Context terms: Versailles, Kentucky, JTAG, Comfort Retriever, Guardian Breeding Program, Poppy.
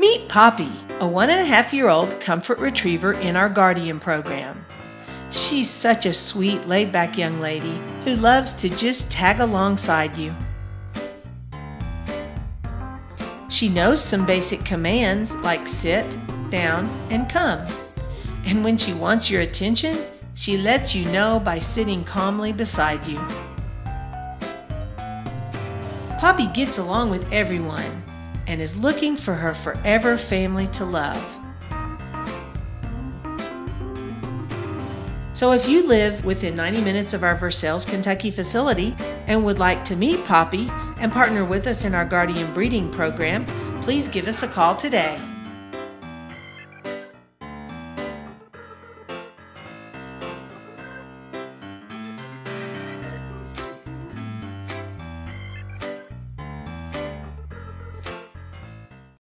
Meet Poppy, a 1.5-year-old Comfort Retriever in our Guardian program. She's such a sweet, laid-back young lady who loves to just tag alongside you. She knows some basic commands like sit, down, and come. And when she wants your attention, she lets you know by sitting calmly beside you. Poppy gets along with everyone and is looking for her forever family to love. So if you live within 90 minutes of our Versailles, Kentucky facility and would like to meet Poppy and partner with us in our Guardian Breeding Program, please give us a call today.